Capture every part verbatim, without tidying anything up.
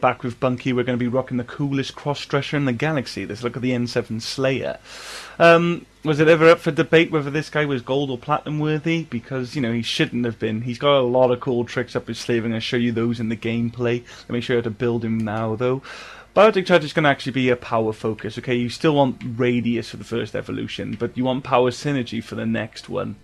Back with Bunky, we're going to be rocking the coolest cross-dresser in the galaxy. Let's look at the N seven Slayer. Um, was it ever up for debate whether this guy was gold or platinum worthy? Because, you know, he shouldn't have been. He's got a lot of cool tricks up his sleeve, and I'm going to show you those in the gameplay. Let me show you how to build him now, though. Biotic Charge is going to actually be a power focus, okay? You still want radius for the first evolution, but you want power synergy for the next one.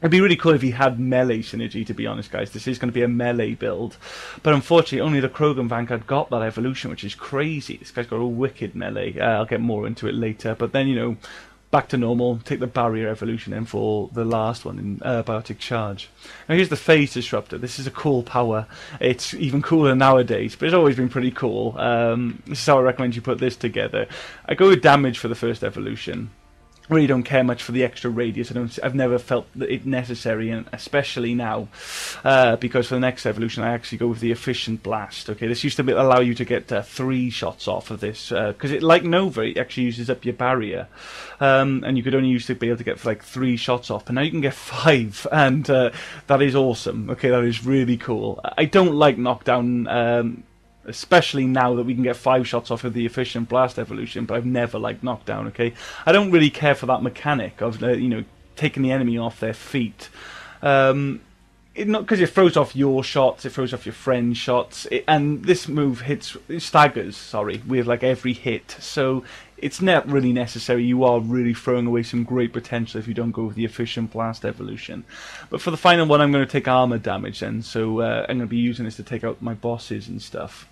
It'd be really cool if he had melee synergy, to be honest, guys. This is going to be a melee build. But unfortunately, only the Krogan Vanguard got that evolution, which is crazy. This guy's got a wicked melee. Uh, I'll get more into it later. But then, you know, back to normal. Take the barrier evolution in for the last one in uh, Biotic Charge. Now, here's the Phase Disruptor. This is a cool power. It's even cooler nowadays, but it's always been pretty cool. Um, this is how I recommend you put this together. I go with damage for the first evolution. Really don't care much for the extra radius. I don't, I've never felt that it necessary, and especially now, uh, because for the next evolution, I actually go with the efficient blast. Okay, this used to be, allow you to get uh, three shots off of this, because uh, it, like Nova, it actually uses up your barrier, um, and you could only used to be able to get like three shots off, but now you can get five, and uh, that is awesome. Okay, that is really cool. I don't like knockdown. Um, Especially now that we can get five shots off of the efficient blast evolution, but I've never liked knockdown. Okay, I don't really care for that mechanic of uh, you know, taking the enemy off their feet. Um, it, not because it throws off your shots, it throws off your friend's shots, it, and this move hits staggers. Sorry, with like every hit, so it's not really necessary. You are really throwing away some great potential if you don't go with the efficient blast evolution. But for the final one, I'm going to take armor damage then, so uh, I'm going to be using this to take out my bosses and stuff.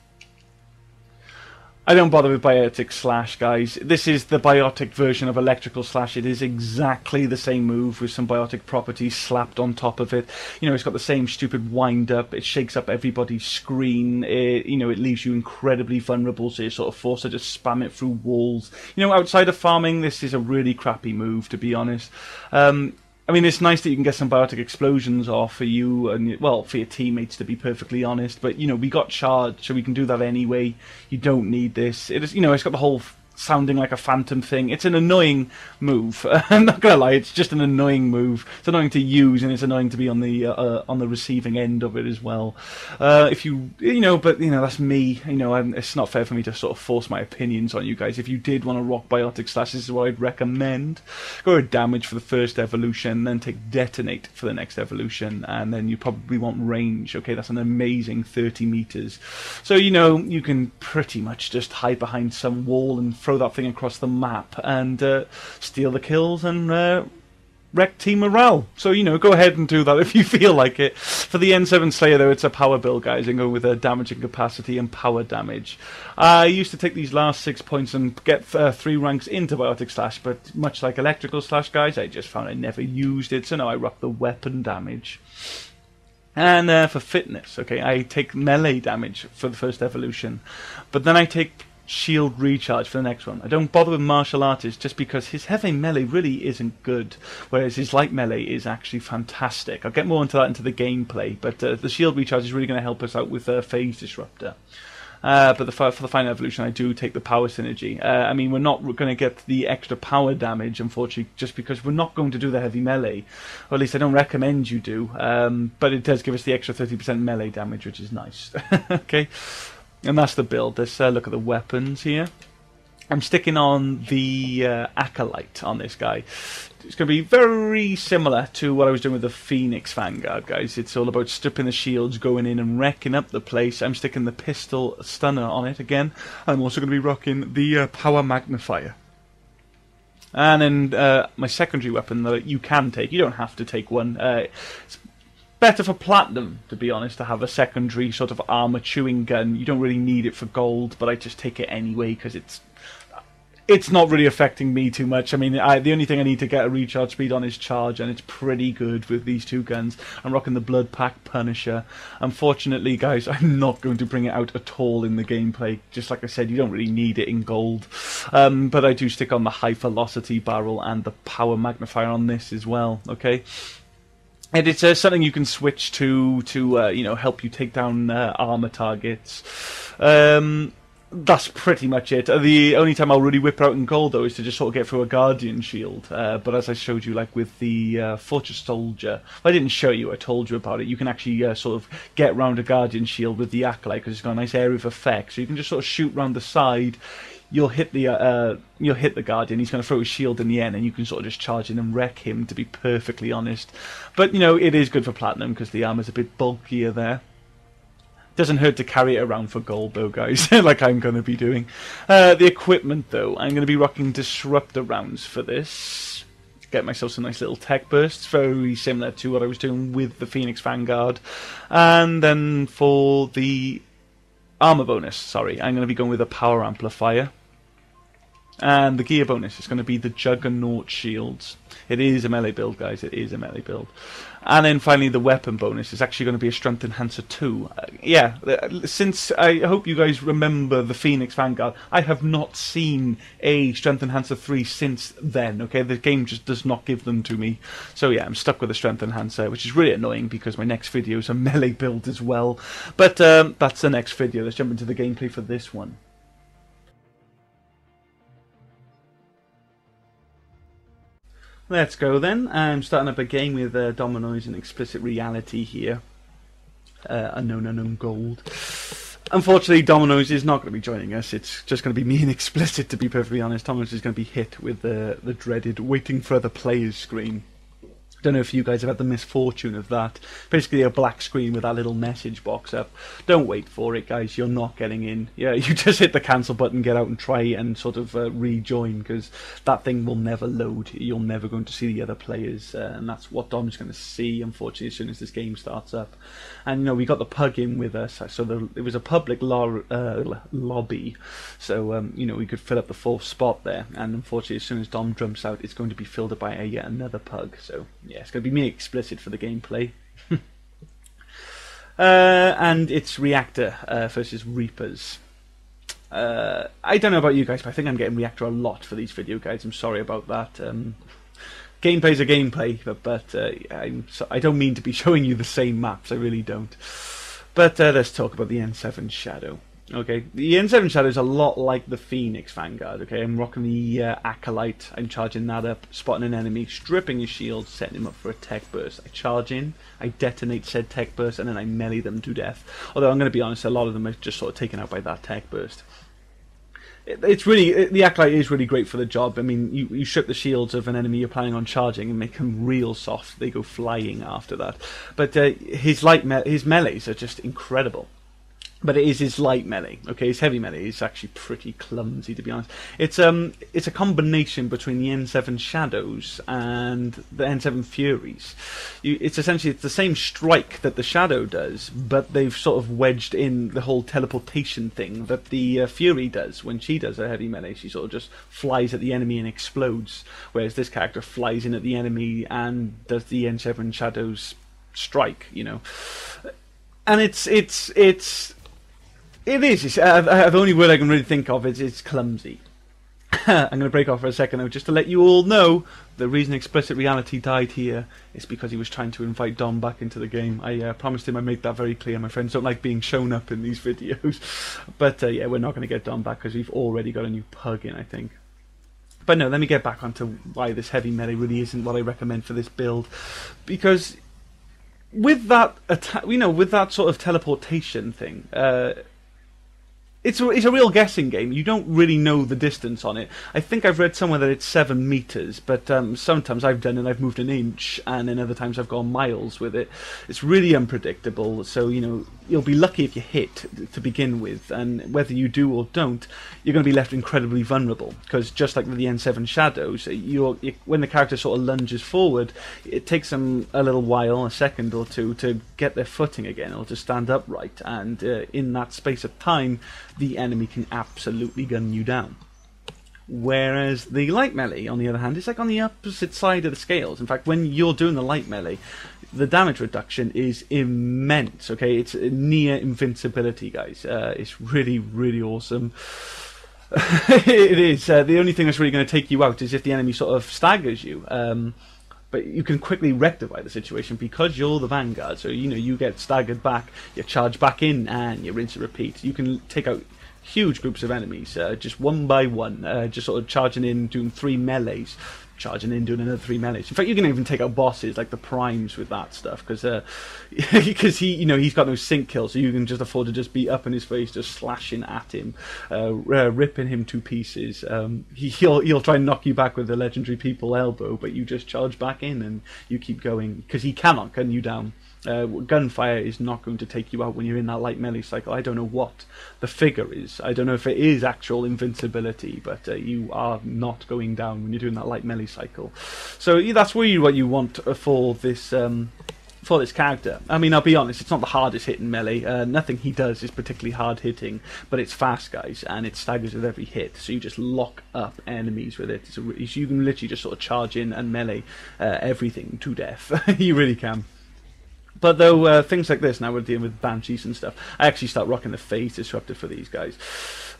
I don't bother with Biotic Slash, guys. This is the Biotic version of Electrical Slash. It is exactly the same move with some Biotic properties slapped on top of it. You know, it's got the same stupid wind-up. It shakes up everybody's screen. It, you know, it leaves you incredibly vulnerable, so you're sort of forced to just spam it through walls. You know, outside of farming, this is a really crappy move, to be honest. Um... I mean, it's nice that you can get some Biotic Explosions off for you and, well, for your teammates, to be perfectly honest. But, you know, we got Charge, so we can do that anyway. You don't need this. It is, you know, it's got the whole sounding like a phantom thing. It's an annoying move. I'm not going to lie, it's just an annoying move. It's annoying to use, and it's annoying to be on the uh, on the receiving end of it as well. Uh, if you, you know, but, you know, that's me. You know, I'm, it's not fair for me to sort of force my opinions on you guys. If you did want to rock Biotic Slash, this is what I'd recommend. Go with damage for the first evolution, then take detonate for the next evolution, and then you probably want range. Okay, that's an amazing thirty meters. So, you know, you can pretty much just hide behind some wall and throw that thing across the map and uh, steal the kills and uh, wreck team morale. So, you know, go ahead and do that if you feel like it. For the N seven Slayer, though, it's a power build, guys, and go with a damage and capacity and power damage. I used to take these last six points and get uh, three ranks into Biotic Slash, but much like Electrical Slash, guys, I just found I never used it, so now I rock the weapon damage. And uh, for fitness, okay, I take melee damage for the first evolution, but then I take shield recharge for the next one. I don't bother with martial artist just because his heavy melee really isn't good, whereas his light melee is actually fantastic. I'll get more into that into the gameplay, but uh, the shield recharge is really going to help us out with uh, Phase Disruptor. Uh, but the, for the final evolution, I do take the power synergy. Uh, I mean, we're not going to get the extra power damage, unfortunately, just because we're not going to do the heavy melee. Or at least I don't recommend you do. Um, but it does give us the extra thirty percent melee damage, which is nice. Okay. And that's the build. Let's uh, look at the weapons here. I'm sticking on the uh, Acolyte on this guy. It's going to be very similar to what I was doing with the Phoenix Vanguard, guys. It's all about stripping the shields, going in and wrecking up the place. I'm sticking the pistol stunner on it again. I'm also going to be rocking the uh, power magnifier. And then uh, my secondary weapon that you can take. You don't have to take one. Uh, it's better for platinum, to be honest, to have a secondary sort of armor chewing gun. You don't really need it for gold, but I just take it anyway because it's it's not really affecting me too much. I mean, I, the only thing I need to get a recharge speed on is Charge, and it's pretty good with these two guns. I'm rocking the Blood Pack Punisher. Unfortunately, guys, I'm not going to bring it out at all in the gameplay. Just like I said, you don't really need it in gold. Um, but I do stick on the high velocity barrel and the power magnifier on this as well, okay? And it's uh, something you can switch to to uh, you know, help you take down uh, armor targets. Um, that's pretty much it. The only time I'll really whip out in gold, though, is to just sort of get through a Guardian Shield. Uh, but as I showed you, like with the uh, Fortress Soldier, if I didn't show you, I told you about it. You can actually uh, sort of get round a Guardian Shield with the Acolyte, because it's got a nice area of effect. So you can just sort of shoot round the side. You'll hit the uh, you'll hit the Guardian. He's going to throw his shield in the end, and you can sort of just charge in and wreck him. To be perfectly honest, but you know it is good for platinum because the armor's a bit bulkier there. Doesn't hurt to carry it around for gold though, guys, like I'm going to be doing. Uh, the equipment though, I'm going to be rocking Disruptor Rounds for this. Get myself some nice little tech bursts, very similar to what I was doing with the Phoenix Vanguard, and then for the armor bonus, sorry, I'm going to be going with a Power Amplifier. And the gear bonus is going to be the Juggernaut Shields. It is a melee build, guys. It is a melee build. And then finally, the weapon bonus is actually going to be a Strength Enhancer too. Uh, yeah, since I hope you guys remember the Phoenix Vanguard, I have not seen a Strength Enhancer three since then, okay? The game just does not give them to me. So yeah, I'm stuck with a Strength Enhancer, which is really annoying because my next video is a melee build as well. But um, that's the next video. Let's jump into the gameplay for this one. Let's go then. I'm starting up a game with uh, Dominoes and Explicit Reality here. Uh, unknown, unknown gold. Unfortunately, Dominoes is not going to be joining us. It's just going to be me and Explicit, to be perfectly honest. Dominoes is going to be hit with the, the dreaded waiting for other players screen. Don't know if you guys have had the misfortune of that. Basically a black screen with that little message box up. Don't wait for it, guys. You're not getting in. Yeah, you just hit the cancel button, get out and try and sort of uh, rejoin, because that thing will never load. You're never going to see the other players, uh, and that's what Dom's going to see, unfortunately, as soon as this game starts up. And, you know, we got the pug in with us, so the, it was a public lo uh, lobby, so, um, you know, we could fill up the fourth spot there, and unfortunately, as soon as Dom jumps out, it's going to be filled up by a, yet another pug, so... Yeah, it's going to be me Explicit for the gameplay. uh, and it's Reactor uh, versus Reapers. Uh, I don't know about you guys, but I think I'm getting Reactor a lot for these video guides. I'm sorry about that. Um, gameplay's a gameplay, but, but uh, I'm so, I don't mean to be showing you the same maps. I really don't. But uh, let's talk about the N seven Shadow. Okay, the N seven Shadow is a lot like the Phoenix Vanguard. Okay, I'm rocking the uh, Acolyte. I'm charging that up, spotting an enemy, stripping his shield, setting him up for a tech burst. I charge in, I detonate said tech burst, and then I melee them to death. Although I'm going to be honest, a lot of them are just sort of taken out by that tech burst. It, it's really it, the Acolyte is really great for the job. I mean, you you strip the shields of an enemy you're planning on charging and make them real soft. They go flying after that. But uh, his light me his melees are just incredible. But it is his light melee, okay? His heavy melee is actually pretty clumsy, to be honest. It's um, it's a combination between the N seven Shadows and the N seven Furies. You, it's essentially it's the same strike that the Shadow does, but they've sort of wedged in the whole teleportation thing that the uh, Fury does when she does her heavy melee. She sort of just flies at the enemy and explodes, whereas this character flies in at the enemy and does the N seven Shadows strike, you know? And it's... it's it's It is. It's, uh, uh, the only word I can really think of is it's clumsy. I'm going to break off for a second, though, just to let you all know the reason Explicit Reality died here is because he was trying to invite Dom back into the game. I uh, promised him I'd make that very clear. My friends don't like being shown up in these videos. But, uh, yeah, we're not going to get Dom back because we've already got a new pug in, I think. But, no, let me get back onto why this heavy melee really isn't what I recommend for this build. Because with that, you know, with that sort of teleportation thing... Uh, It's a, it's a real guessing game. You don't really know the distance on it. I think I've read somewhere that it's seven meters, but um, sometimes I've done it, I've moved an inch, and then other times I've gone miles with it. It's really unpredictable, so, you know, you'll be lucky if you hit to begin with, and whether you do or don't, you're going to be left incredibly vulnerable, because just like with the N seven Shadows, you're, you, when the character sort of lunges forward, it takes them a little while, a second or two, to get their footing again, or to stand upright, and uh, in that space of time, the enemy can absolutely gun you down. Whereas the light melee, on the other hand, is like on the opposite side of the scales. In fact, when you're doing the light melee, the damage reduction is immense, okay? It's near invincibility, guys. Uh, it's really, really awesome. It is. Uh, the only thing that's really going to take you out is if the enemy sort of staggers you. Um, But you can quickly rectify the situation because you're the Vanguard. So, you know, you get staggered back, you charge back in, and you rinse and repeat. You can take out huge groups of enemies, uh, just one by one, uh, just sort of charging in, doing three melees, charging in, doing another three melees. In fact, you can even take out bosses like the Primes with that stuff, because uh, he, you know, he's got no sync kill, so you can just afford to just be up in his face, just slashing at him, uh, uh, ripping him to pieces. Um, he, he'll he'll try and knock you back with the legendary people elbow, but you just charge back in and you keep going because he cannot gun you down. Uh, gunfire is not going to take you out when you're in that light melee cycle. I don't know what the figure is. I don't know if it is actual invincibility, but uh, you are not going down when you're doing that light melee cycle. So yeah, that's really what you want for this um, for this character. I mean, I'll be honest, it's not the hardest hitting melee. Uh, nothing he does is particularly hard hitting, but it's fast, guys, and it staggers with every hit. So you just lock up enemies with it. So you can literally just sort of charge in and melee uh, everything to death. You really can. But though uh, things like this, now we're dealing with Banshees and stuff, I actually start rocking the Phase Disruptor for these guys.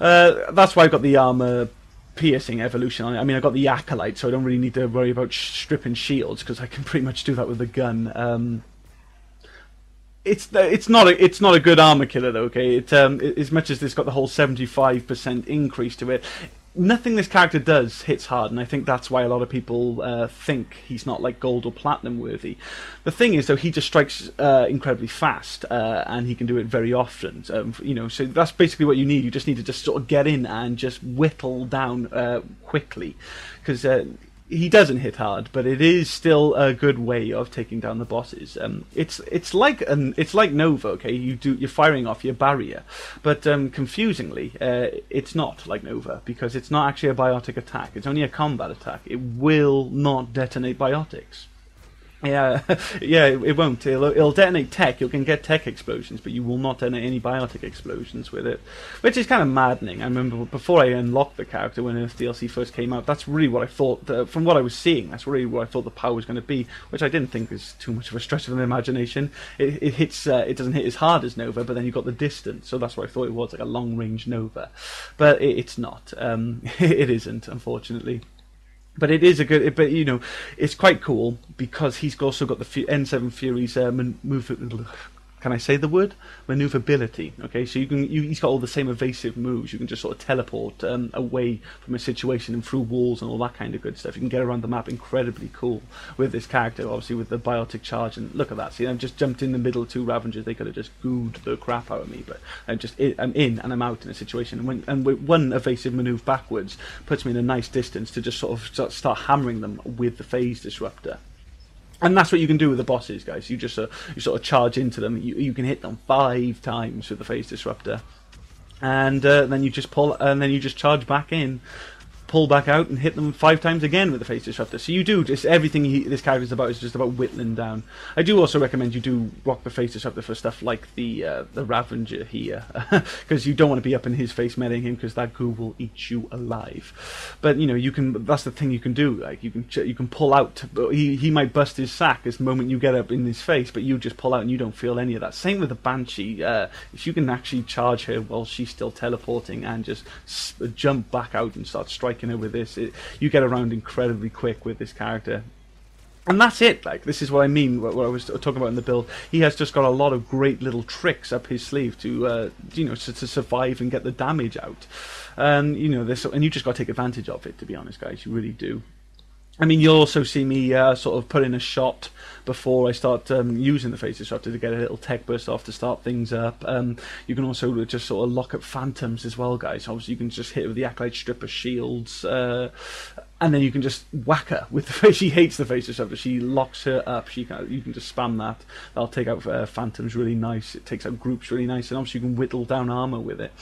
Uh, that's why I've got the armor piercing evolution on it. I mean, I've got the Acolyte, so I don't really need to worry about sh stripping shields, because I can pretty much do that with a gun. Um, it's it's not a, it's not a good armor killer though. Okay, it, um, it, as much as it's got the whole seventy-five percent increase to it. Nothing this character does hits hard, and I think that's why a lot of people uh, think he's not like gold or platinum worthy. The thing is, though, he just strikes uh, incredibly fast, uh, and he can do it very often. Um, you know, so that's basically what you need. You just need to just sort of get in and just whittle down uh, quickly, because uh, he doesn't hit hard, but it is still a good way of taking down the bosses. Um, it's it's like an it's like Nova. Okay, you do you're firing off your barrier, but um, confusingly, uh, it's not like Nova, because it's not actually a biotic attack. It's only a combat attack. It will not detonate biotics. Yeah, yeah, it won't. It'll, it'll detonate tech. You can get tech explosions, but you will not detonate any biotic explosions with it, which is kind of maddening. I remember before I unlocked the character when Earth D L C first came out, that's really what I thought, uh, from what I was seeing, that's really what I thought the power was going to be, which I didn't think was too much of a stretch of the imagination. It, it hits, uh, it doesn't hit as hard as Nova, but then you've got the distance, so that's what I thought it was, like a long-range Nova. But it, it's not. Um, it isn't, unfortunately. But it is a good, but you know, it's quite cool because he's also got the N seven Fury's uh, maneuver. Can I say the word? Maneuverability. Okay, so you can. You, he's got all the same evasive moves. You can just sort of teleport um, away from a situation and through walls and all that kind of good stuff. You can get around the map. Incredibly cool with this character, obviously with the Biotic Charge. And look at that. See, I've just jumped in the middle of two Ravengers. They could have just gooed the crap out of me, but I'm just in, I'm in and I'm out in a situation. And when and with one evasive maneuver backwards puts me in a nice distance to just sort of start hammering them with the Phase Disruptor. And that's what you can do with the bosses, guys. You just uh, you sort of charge into them. You, you can hit them five times with the Phase Disruptor, and uh, then you just pull, and then you just charge back in, pull back out, and hit them five times again with the Phase Disruptor. So you do just everything he, this character is about is just about whittling down. I do also recommend you do rock the Phase Disruptor for stuff like the uh, the Ravenger here, because you don't want to be up in his face meleeing him, because that goo will eat you alive. But you know, you can, that's the thing you can do. Like you can you can pull out. He he might bust his sack this moment you get up in his face, but you just pull out and you don't feel any of that. Same with the Banshee. Uh, if you can actually charge her while she's still teleporting and just s jump back out and start striking her with this, it, you get around incredibly quick with this character. And that's it. Like, this is what I mean, what, what I was talking about in the build. He has just got a lot of great little tricks up his sleeve to uh, you know, to, to survive and get the damage out. And um, you know this, and you just got to take advantage of it, to be honest, guys. You really do. I mean, you'll also see me uh, sort of put in a shot before I start um, using the Phase Disruptor to get a little tech burst off to start things up. Um, you can also just sort of lock up phantoms as well, guys. Obviously, you can just hit with the Acolyte stripper shields, uh, and then you can just whack her with the face. She hates the Phase Disruptor. She locks her up. She can, you can just spam that. That'll take out uh, phantoms really nice. It takes out groups really nice, and obviously you can whittle down armor with it.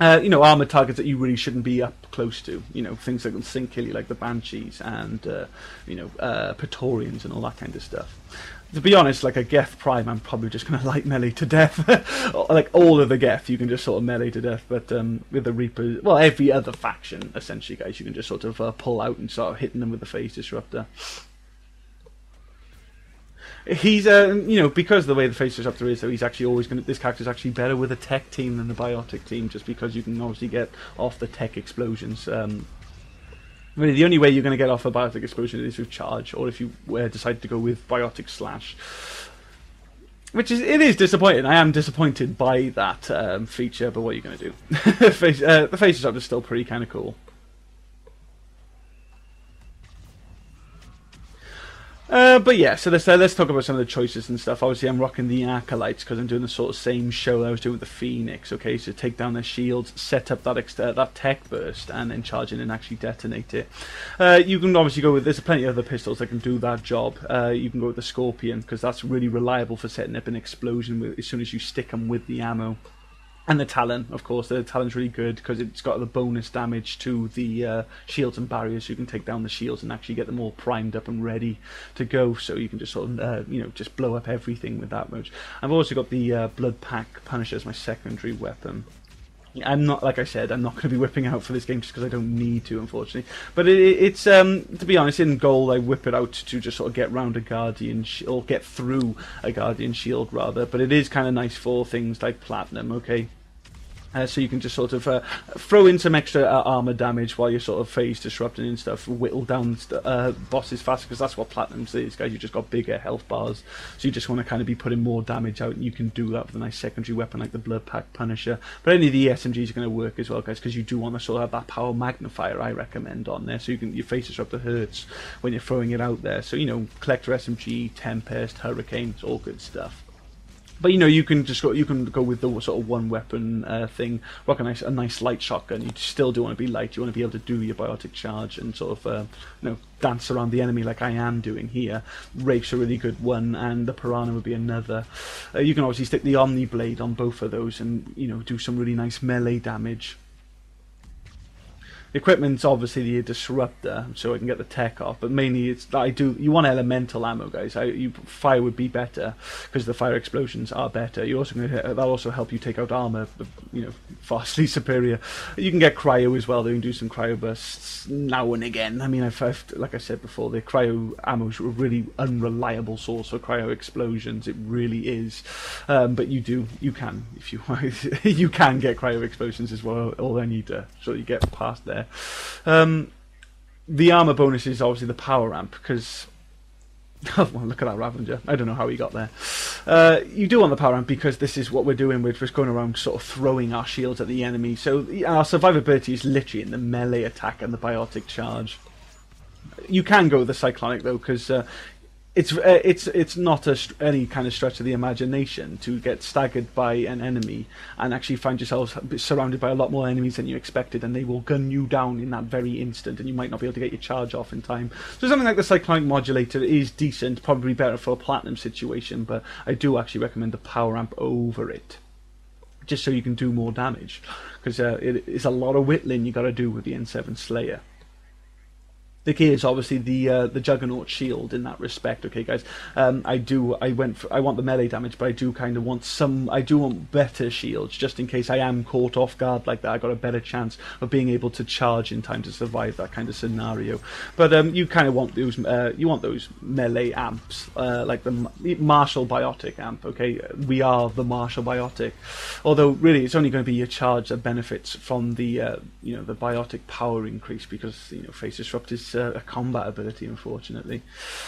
Uh, you know, armor targets that you really shouldn't be up close to. You know, things that can sink kill you, like the Banshees and, uh, you know, uh, Praetorians and all that kind of stuff. To be honest, like a Geth Prime, I'm probably just going to light melee to death. Like all of the Geth, you can just sort of melee to death. But um, with the Reapers, well, every other faction, essentially, guys, you can just sort of uh, pull out and start hitting them with the Phase Disruptor. He's, uh, you know, because of the way the Phase Disruptor is, though, he's actually always going to, this character's actually better with a tech team than the biotic team, just because you can obviously get off the tech explosions. Um, Really, the only way you're going to get off a Biotic Explosion is through Charge, or if you uh, decide to go with Biotic Slash. Which is, it is disappointing. I am disappointed by that um, feature, but what are you going to do? Phase, uh, the Phase Disruptor is still pretty kind of cool. Uh, but yeah, so let's, uh, let's talk about some of the choices and stuff. Obviously, I'm rocking the Acolytes because I'm doing the sort of same show that I was doing with the Phoenix, okay? So take down their shields, set up that ex uh, that tech burst, and then charge in and actually detonate it. Uh, you can obviously go with... There's plenty of other pistols that can do that job. Uh, you can go with the Scorpion because that's really reliable for setting up an explosion with, as soon as you stick them with the ammo. And the Talon, of course. The Talon's really good because it's got the bonus damage to the uh, shields and barriers, so you can take down the shields and actually get them all primed up and ready to go, so you can just sort of, uh, you know, just blow up everything with that mode. I've also got the uh, Blood Pack Punisher as my secondary weapon. I'm not, like I said, I'm not going to be whipping out for this game just because I don't need to, unfortunately. But it, it's, um, to be honest, in goal I whip it out to just sort of get round a Guardian Shield, or get through a Guardian Shield, rather. But it is kind of nice for things like Platinum, okay? Uh, so you can just sort of uh, throw in some extra uh, armor damage while you're sort of phase disrupting and stuff, whittle down st uh, bosses fast, because that's what Platinum's is, guys. You just got bigger health bars, so you just want to kind of be putting more damage out, and you can do that with a nice secondary weapon like the Blood Pack Punisher. But any of the S M Gs are going to work as well, guys, because you do want to sort of have that power magnifier I recommend on there, so you can, your phase disruptor hurts when you're throwing it out there. So, you know, Collector S M G, Tempest, Hurricane, it's all good stuff. But, you know, you can just go, you can go with the sort of one weapon uh, thing, rock a nice, a nice light shotgun. You still do want to be light. You want to be able to do your Biotic Charge and sort of, uh, you know, dance around the enemy like I am doing here. Rake's a really good one, and the Piranha would be another. Uh, you can obviously stick the Omni Blade on both of those and, you know, do some really nice melee damage. The equipment's obviously the disruptor, so I can get the tech off. But mainly, it's I do. You want elemental ammo, guys. I, you, fire would be better because the fire explosions are better. You also that'll also help you take out armor, you know, vastly superior. You can get cryo as well. They can do some cryo bursts now and again. I mean, I've, I've like I said before, the cryo ammo is a really unreliable source for cryo explosions. It really is. Um, but you do, you can, if you you can get cryo explosions as well. All I need to so you get past there. Um, the armor bonus is obviously the power amp because, oh, well, look at that Ravenger. I don't know how he got there. Uh, you do want the power amp because this is what we're doing, which was going around sort of throwing our shields at the enemy. So our survivability is literally in the melee attack and the Biotic Charge. You can go with the Cyclonic though because uh, it's uh, it's it's not a, any kind of stretch of the imagination to get staggered by an enemy and actually find yourselves surrounded by a lot more enemies than you expected, and they will gun you down in that very instant, and you might not be able to get your charge off in time. So something like the Cyclonic Modulator is decent, probably better for a Platinum situation, but I do actually recommend the Power Amp over it, just so you can do more damage, because uh, it, it's a lot of whittling you got to do with the N seven Slayer. The key is obviously the uh, the Juggernaut Shield in that respect, okay, guys. Um, I do I went for, I want the melee damage, but I do kind of want some I do want better shields just in case I am caught off guard like that. I got a better chance of being able to charge in time to survive that kind of scenario. But um, you kind of want those uh, you want those melee amps uh, like the Marshall Biotic Amp, okay. We are the Marshall Biotic, although really it's only going to be your charge that benefits from the uh, you know the Biotic power increase because you know Phase Disruptors. A combat ability, unfortunately.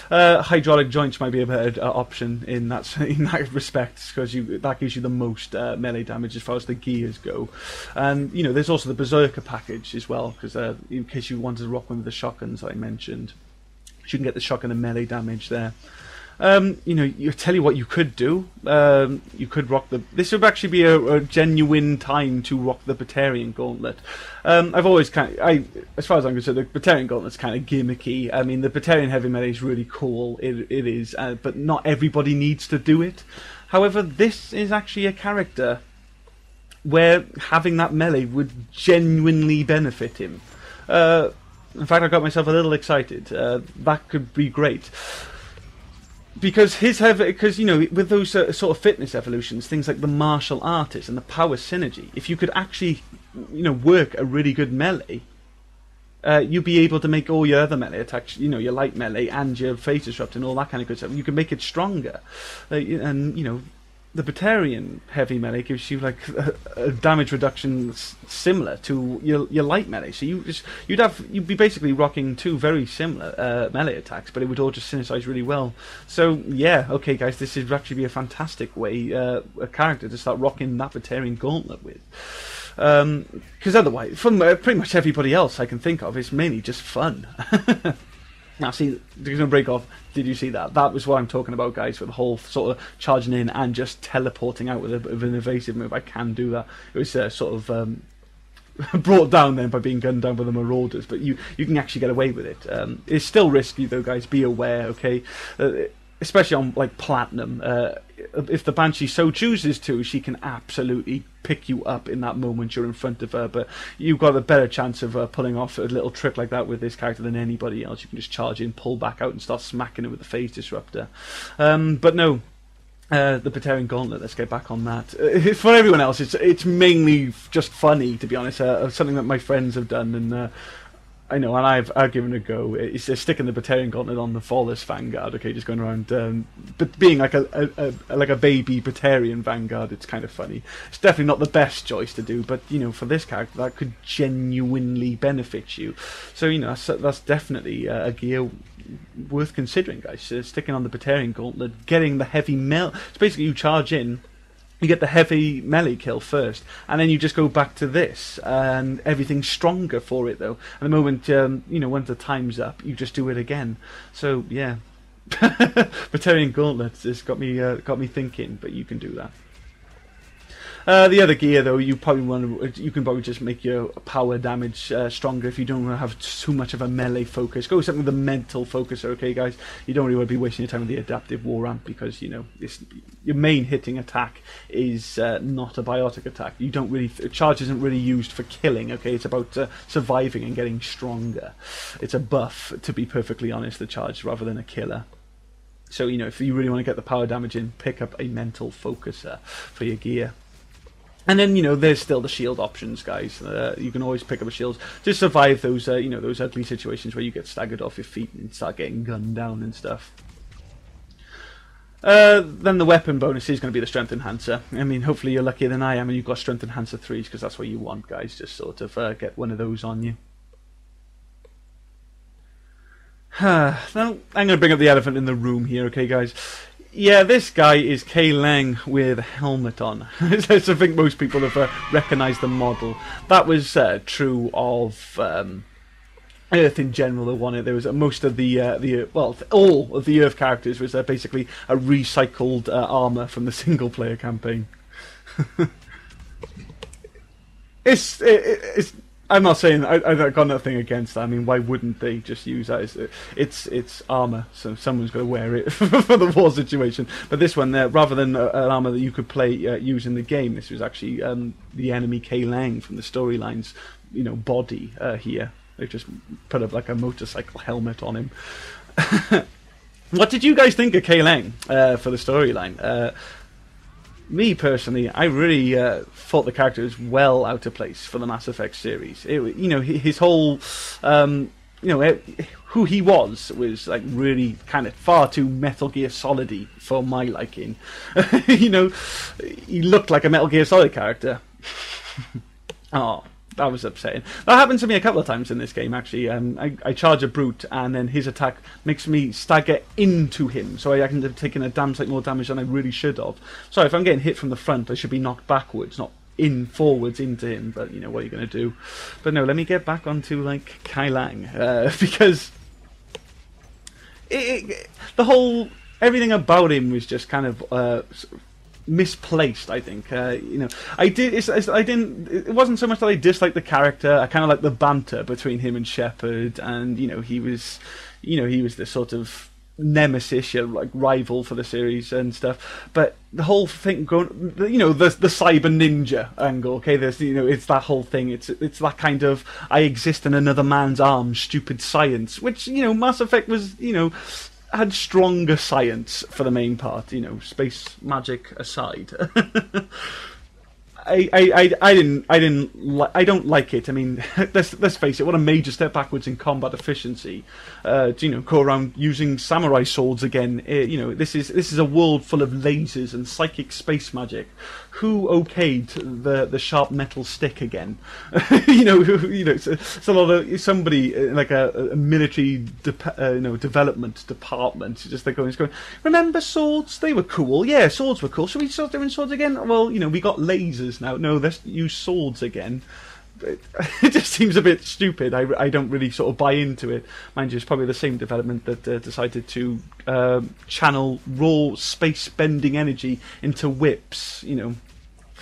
Uh, hydraulic joints might be a better uh, option in that in that respect because you that gives you the most uh, melee damage as far as the gears go. And you know, there's also the Berserker Package as well because uh, in case you wanted to rock one of the shotguns that I mentioned, you can get the shotgun and melee damage there. Um, you know, you tell you what you could do. Um, you could rock the. This would actually be a, a genuine time to rock the Batarian Gauntlet. Um, I've always kind of, I, as far as I'm concerned, the Batarian Gauntlet's kind of gimmicky. I mean, the Batarian heavy melee is really cool. It it is, uh, but not everybody needs to do it. However, this is actually a character where having that melee would genuinely benefit him. Uh, in fact, I got myself a little excited. Uh, that could be great. Because his heavy, because you know, with those uh, sort of fitness evolutions, things like the martial artist and the power synergy, if you could actually, you know, work a really good melee, uh, you'd be able to make all your other melee attacks, you know, your light melee and your phase disruptor and all that kind of good stuff. You can make it stronger, uh, and you know, the Batarian heavy melee gives you like a, a damage reduction s similar to your your light melee. So you just, you'd have you'd be basically rocking two very similar uh, melee attacks, but it would all just synergize really well. So yeah, okay, guys, this would actually be a fantastic way uh, a character to start rocking that Batarian Gauntlet with. Because um, otherwise, from uh, pretty much everybody else I can think of, it's mainly just fun. Now, see, there's no break off. Did you see that? That was what I'm talking about, guys, with the whole sort of charging in and just teleporting out with a bit of an evasive move. I can do that. It was uh, sort of um, brought down then by being gunned down by the Marauders, but you, you can actually get away with it. Um, it's still risky, though, guys. Be aware, okay? Uh, especially on, like, Platinum. Uh, if the Banshee so chooses to, she can absolutely pick you up in that moment you're in front of her, but you've got a better chance of uh, pulling off a little trick like that with this character than anybody else. You can just charge in, pull back out, and start smacking it with the Phase Disruptor. Um, but no, uh, the Batarian Gauntlet, let's get back on that. Uh, for everyone else, it's it's mainly just funny, to be honest. Uh, something that my friends have done, and uh, I know, and I've, I've given it a go. It's just sticking the Batarian Gauntlet on the Fortress Vanguard, okay, just going around, um, but being like a, a, a like a baby Batarian Vanguard, it's kind of funny. It's definitely not the best choice to do, but, you know, for this character, that could genuinely benefit you. So, you know, that's, that's definitely uh, a gear worth considering, guys. Uh, sticking on the Batarian Gauntlet, getting the heavy mel... It's basically you charge in, you get the heavy melee kill first, and then you just go back to this, and everything's stronger for it, though. And the moment, um, you know, once the time's up, you just do it again. So, yeah. Batarian Gauntlet has got me, uh, got me thinking, but you can do that. Uh, the other gear, though, you probably want to, you can probably just make your power damage uh, stronger if you don't want to have too much of a melee focus. Go with something with a mental focus, okay, guys? You don't really want to be wasting your time with the adaptive war amp because, you know, it's, your main hitting attack is uh, not a biotic attack. You don't really, charge isn't really used for killing, okay? It's about uh, surviving and getting stronger. It's a buff, to be perfectly honest, the charge, rather than a killer. So, you know, if you really want to get the power damage in, pick up a mental focuser for your gear. And then, you know, there's still the shield options, guys. Uh, you can always pick up a shield to survive those, uh, you know, those ugly situations where you get staggered off your feet and start getting gunned down and stuff. Uh, then the weapon bonus is going to be the Strength Enhancer. I mean, hopefully you're luckier than I am and you've got Strength Enhancer threes, because that's what you want, guys. Just sort of uh, get one of those on you. Now, I'm going to bring up the elephant in the room here, okay, guys? Yeah, this guy is Kai Leng with a helmet on. I think most people have uh, recognised the model. That was uh, true of um, Earth in general. That wanted there was uh, most of the uh, the well, all of the Earth characters was uh, basically a recycled uh, armour from the single player campaign. it's it, it's. I'm not saying I, I've got nothing against that. I mean, why wouldn't they just use that? It's it's, it's armor, so someone's got to wear it for the war situation. But this one, there, rather than an armor that you could play uh, use in the game, this was actually um, the enemy Kai Leng from the storyline's, you know, body uh, here. They just put up like a motorcycle helmet on him. What did you guys think of Kai Leng uh, for the storyline? Uh, Me, personally, I really uh, thought the character was well out of place for the Mass Effect series. It, you know, his whole... Um, you know, it, who he was was, like, really kind of far too Metal Gear Solid-y for my liking. You know, he looked like a Metal Gear Solid character. Oh, that was upsetting. That happened to me a couple of times in this game, actually. Um, I, I charge a brute, and then his attack makes me stagger into him, so I end up taking a damn sight more damage than I really should have. So if I'm getting hit from the front, I should be knocked backwards, not in forwards into him, but, you know, what are you going to do? But no, let me get back onto, like, Kai Leng, uh, because it, it, the whole... everything about him was just kind of... Uh, misplaced, I think. Uh, you know, I did. It's, it's, I didn't. It wasn't so much that I disliked the character. I kind of liked the banter between him and Shepard, and you know, he was, you know, he was the sort of nemesis, you know, like rival for the series and stuff. But the whole thing going, you know, the the cyber ninja angle. Okay, there's, you know, it's that whole thing. It's it's that kind of I exist in another man's arms, stupid science, which, you know, Mass Effect was, you know, had stronger science for the main part, you know, space magic aside. I, I, I didn't, I didn't, li I don't like it. I mean, let's let's face it. What a major step backwards in combat efficiency. Uh, to, you know, go around using samurai swords again. It, you know, this is this is a world full of lasers and psychic space magic. Who okayed the the sharp metal stick again? you know, you know, it's, it's a lot of somebody like a, a military, de uh, you know, development department. Just they're going, going. Remember swords? They were cool. Yeah, swords were cool. Should we start doing swords again? Well, you know, we got lasers now. No, let's use swords again. It, it just seems a bit stupid. I, I don't really sort of buy into it. Mind you, it's probably the same development that uh, decided to uh, channel raw space bending energy into whips. You know,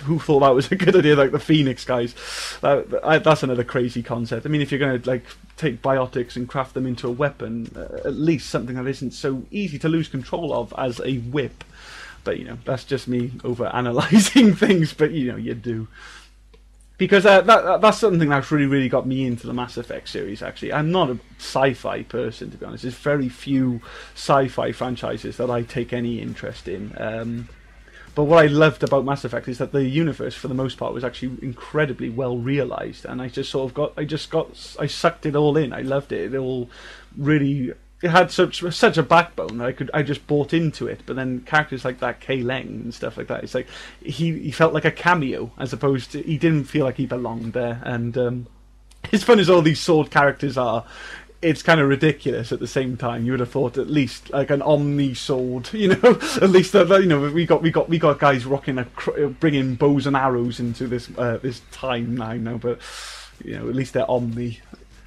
who thought that was a good idea? Like the Phoenix guys. That, I, that's another crazy concept. I mean, if you're going to like take biotics and craft them into a weapon, uh, at least something that isn't so easy to lose control of as a whip. But, you know, that's just me over-analysing things, but, you know, you do. Because uh, that, that's something that's really, really got me into the Mass Effect series, actually. I'm not a sci-fi person, to be honest. There's very few sci-fi franchises that I take any interest in. Um, but what I loved about Mass Effect is that the universe, for the most part, was actually incredibly well realised. And I just sort of got... I just got... I sucked it all in. I loved it. It all really... It had such such a backbone that I could I just bought into it. But then characters like that Kai Leng and stuff like that, it's like he he felt like a cameo as opposed to he didn't feel like he belonged there. And um, as fun as all these sword characters are, it's kind of ridiculous at the same time. You would have thought at least like an Omni sword, you know. At least uh, you know we got we got we got guys rocking a cr bringing bows and arrows into this uh, this time now. Now, but you know at least they're Omni.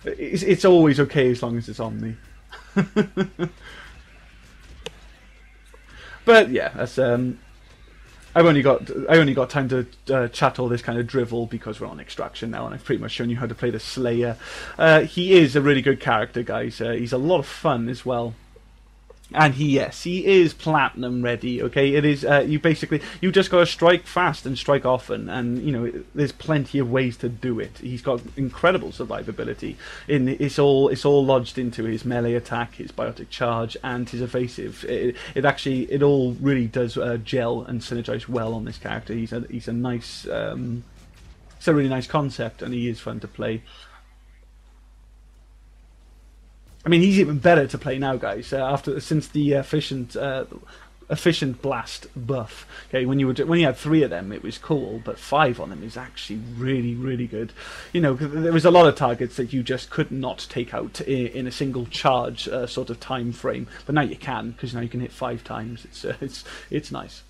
It's, it's always okay as long as it's Omni. But yeah, that's, um, I've only got I only got time to uh, chat all this kind of drivel because we're on Extraction now, and I've pretty much shown you how to play the Slayer. Uh, he is a really good character, guys. Uh, he's a lot of fun as well. And he, yes, he is platinum ready, okay? It is, uh, you basically, you just got to strike fast and strike often, and, you know, there's plenty of ways to do it. He's got incredible survivability. In, it's all it's all lodged into his melee attack, his biotic charge, and his evasive. It, it actually, it all really does uh, gel and synergize well on this character. He's a, he's a nice, um, it's a really nice concept, and he is fun to play. I mean, he's even better to play now, guys. Uh, after since the efficient, uh, efficient blast buff. Okay, when you were when you had three of them, it was cool, but five on them is actually really, really good. You know, there was a lot of targets that you just could not take out in, in a single charge uh, sort of time frame, but now you can because now you can hit five times. It's uh, it's it's nice.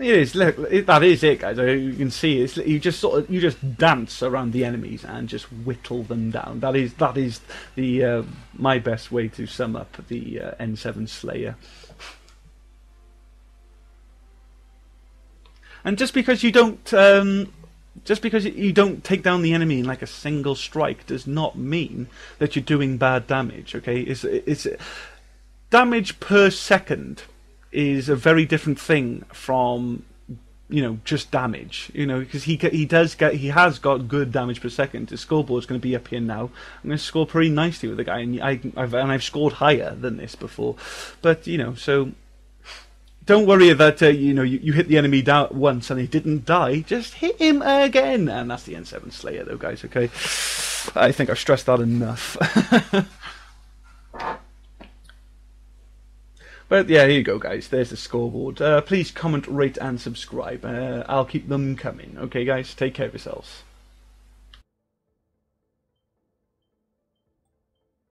It is. Look, it, that is it, guys. You can see it's, you just sort of you just dance around the enemies and just whittle them down. That is that is the uh, my best way to sum up the uh, N seven Slayer. And just because you don't um, just because you don't take down the enemy in like a single strike does not mean that you're doing bad damage. Okay, it's it's damage per second is a very different thing from, you know, just damage. You know, because he he does get he has got good damage per second. His scoreboard's going to be up here now. I'm going to score pretty nicely with the guy, and I I've, and I've scored higher than this before. But you know, so don't worry that uh, you know you, you hit the enemy down once and he didn't die. Just hit him again, and that's the N seven Slayer, though, guys. Okay, I think I've stressed that enough. But yeah, here you go, guys. There's the scoreboard. Uh, please comment, rate, and subscribe. Uh, I'll keep them coming. Okay, guys? Take care of yourselves.